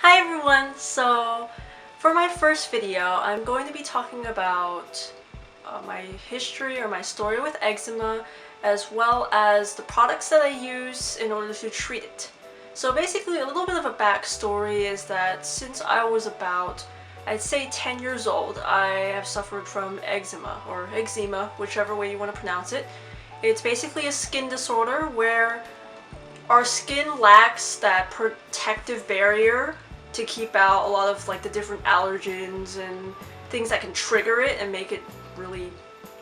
Hi everyone! So for my first video, I'm going to be talking about my history or my story with eczema, as well as the products that I use in order to treat it. So basically, a little bit of a backstory is that since I was about, I'd say 10 years old, I have suffered from eczema, or eczema, whichever way you want to pronounce it. It's basically a skin disorder where our skin lacks that protective barrier to keep out a lot of like the different allergens and things that can trigger it and make it really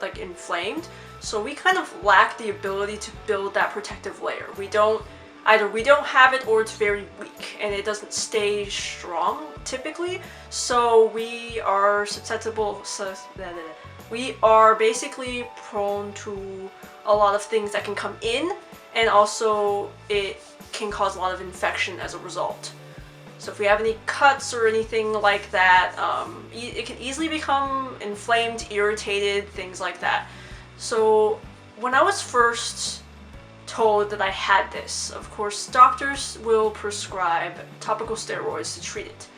like inflamed. So we kind of lack the ability to build that protective layer. Either we don't have it, or it's very weak and it doesn't stay strong typically. So we are susceptible. So we are basically prone to a lot of things that can come in, and also it can cause a lot of infection as a result. So if we have any cuts or anything like that, it can easily become inflamed, irritated, things like that. So when I was first told that I had this, of course doctors will prescribe topical steroids to treat it.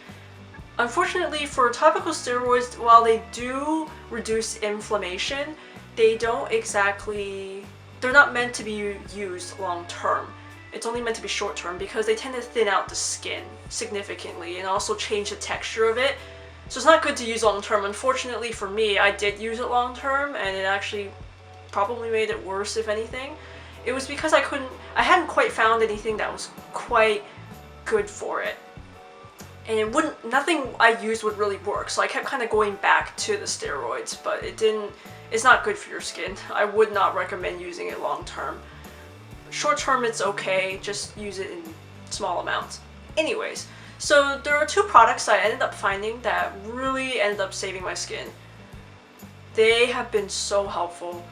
Unfortunately for topical steroids, while they do reduce inflammation, they don't exactly, they're not meant to be used long term. It's only meant to be short term because they tend to thin out the skin significantly and also change the texture of it. So it's not good to use long term. Unfortunately for me, I did use it long term, and it actually probably made it worse if anything. It was because I hadn't quite found anything that was quite good for it. And it wouldn't, nothing I used would really work, so I kept kind of going back to the steroids, but it didn't, it's not good for your skin. I would not recommend using it long term. Short term it's okay, just use it in small amounts. Anyways, so there are two products I ended up finding that really ended up saving my skin. They have been so helpful.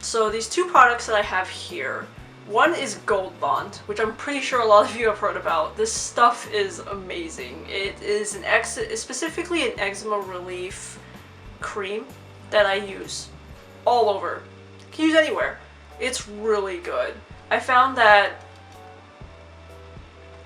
So these two products that I have here, one is Gold Bond, which I'm pretty sure a lot of you have heard about. This stuff is amazing. It is specifically an eczema relief cream that I use all over. You can use anywhere. It's really good. I found that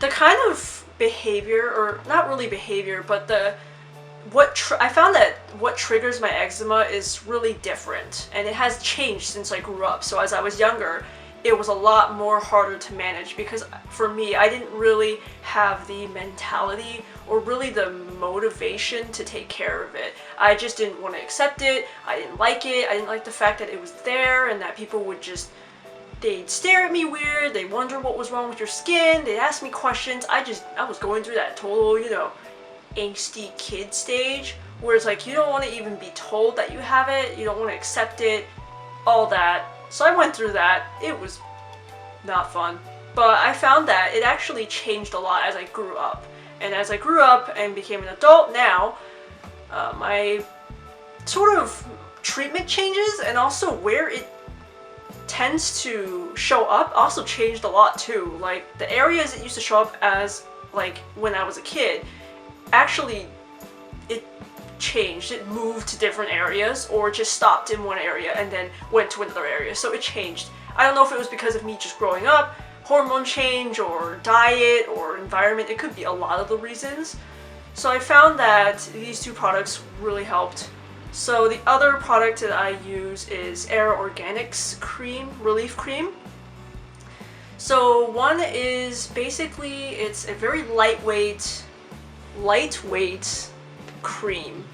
the kind of behavior, or not really behavior, but I found that what triggers my eczema is really different, and it has changed since I grew up. So as I was younger, it was a lot more harder to manage because for me, I didn't really have the mentality or really the motivation to take care of it. I just didn't want to accept it. I didn't like it. I didn't like the fact that it was there and that people would just, they'd stare at me weird. They wonder what was wrong with your skin. They'd ask me questions. I was going through that total, you know, angsty kid stage where it's like, you don't want to even be told that you have it. You don't want to accept it, all that. So I went through that. It was not fun, but I found that it actually changed a lot as I grew up. And as I grew up and became an adult now, my sort of treatment changes, and also where it tends to show up also changed a lot too. Like the areas it used to show up as like when I was a kid, actually it changed. It moved to different areas, or just stopped in one area and then went to another area. So it changed. I don't know if it was because of me just growing up, hormone change, or diet, or environment. It could be a lot of the reasons. So I found that these two products really helped. So the other product that I use is Era Organics cream, relief cream. So one is basically, it's a very lightweight cream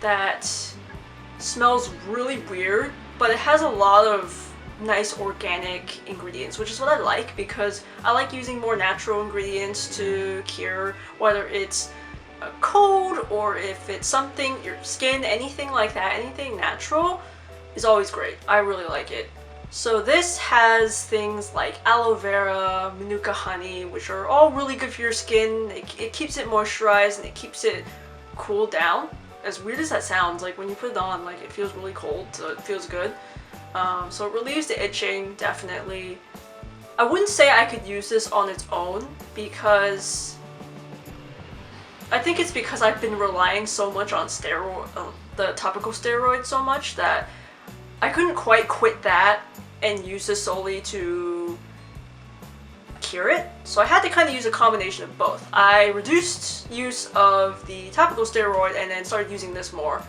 that smells really weird, but it has a lot of nice organic ingredients, which is what I like because I like using more natural ingredients to cure, whether it's a cold or if it's something, your skin, anything like that. Anything natural is always great. I really like it. So this has things like aloe vera, manuka honey, which are all really good for your skin. It keeps it moisturized and it keeps it cool down. As weird as that sounds, like when you put it on, like it feels really cold, so it feels good. So it relieves the itching, definitely. I wouldn't say I could use this on its own because I think it's because I've been relying so much on the topical steroids so much that I couldn't quite quit that and use this solely to cure it. So I had to kind of use a combination of both. I reduced use of the topical steroid and then started using this more.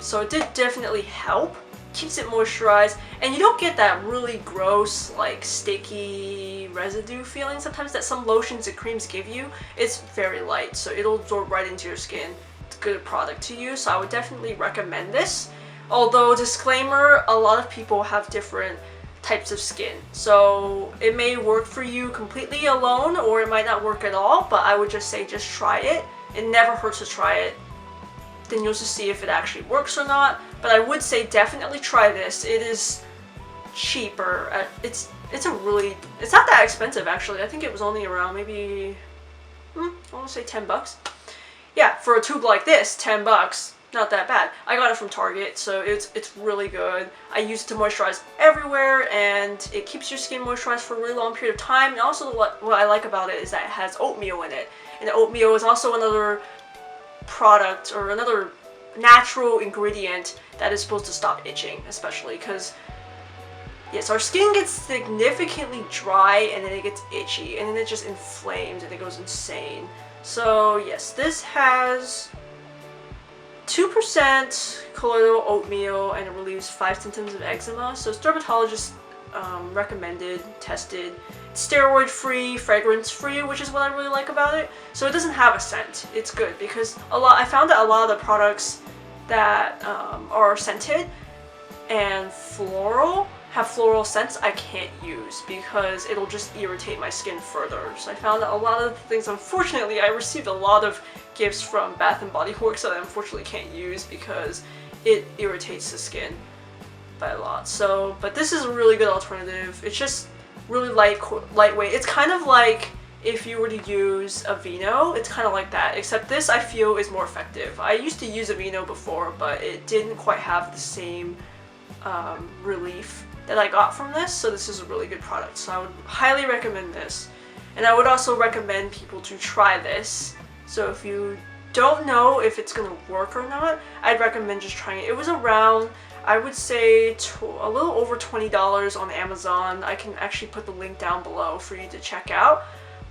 So it did definitely help. Keeps it moisturized, and you don't get that really gross, like, sticky residue feeling sometimes that some lotions and creams give you. It's very light, so it'll absorb right into your skin. It's a good product to use, so I would definitely recommend this. Although, disclaimer, a lot of people have different types of skin, so it may work for you completely alone, or it might not work at all, but I would just say just try it. It never hurts to try it. Then you'll just see if it actually works or not. But I would say definitely try this. It is cheaper. It's not that expensive, actually. I think it was only around maybe, I want to say $10. Yeah, for a tube like this, $10, not that bad. I got it from Target, so it's really good. I use it to moisturize everywhere, and it keeps your skin moisturized for a really long period of time. And also what I like about it is that it has oatmeal in it. And oatmeal is also another product, or another natural ingredient, that is supposed to stop itching, especially because, yes, our skin gets significantly dry and then it gets itchy and then it just inflames and it goes insane. So yes, this has 2% colloidal oatmeal and it relieves 5 symptoms of eczema. So it's dermatologist recommended, tested, steroid free, fragrance free, which is what I really like about it. So it doesn't have a scent. It's good because I found that a lot of the products that are scented and floral have floral scents I can't use because it'll just irritate my skin further. So I found that a lot of the things, unfortunately, I received a lot of gifts from Bath and Body Works that I unfortunately can't use because it irritates the skin by a lot. So, but this is a really good alternative. It's just really lightweight. It's kind of like if you were to use Aveeno. It's kind of like that, except this I feel is more effective. I used to use Aveeno before, but it didn't quite have the same relief that I got from this, so this is a really good product. So I would highly recommend this. And I would also recommend people to try this. So if you don't know if it's going to work or not, I'd recommend just trying it. It was around, I would say, a little over $20 on Amazon. I can actually put the link down below for you to check out.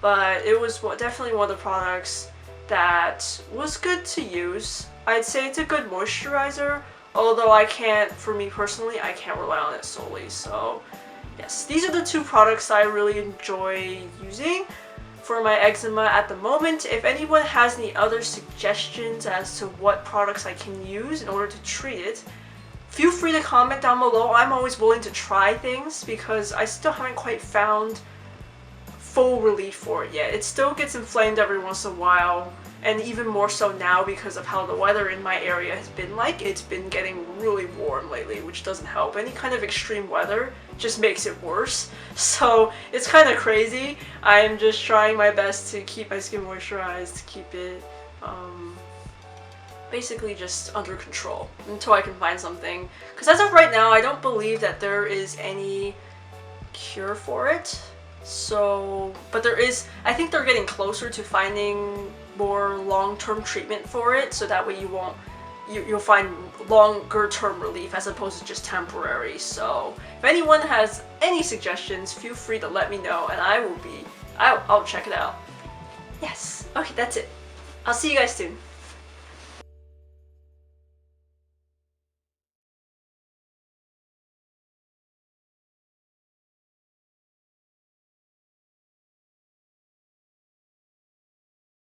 But it was definitely one of the products that was good to use. I'd say it's a good moisturizer, although I can't, for me personally, I can't rely on it solely. So yes, these are the two products I really enjoy using for my eczema at the moment. If anyone has any other suggestions as to what products I can use in order to treat it, feel free to comment down below. I'm always willing to try things because I still haven't quite found full relief for it yet. It still gets inflamed every once in a while, and even more so now because of how the weather in my area has been like. It's been getting really warm lately, which doesn't help. Any kind of extreme weather just makes it worse. So it's kind of crazy. I'm just trying my best to keep my skin moisturized, keep it basically just under control until I can find something, because as of right now I don't believe that there is any cure for it. So, but there is, I think they're getting closer to finding more long-term treatment for it, so that way you'll find longer-term relief as opposed to just temporary. So if anyone has any suggestions, feel free to let me know and I will I'll check it out. Yes, okay, that's it. I'll see you guys soon.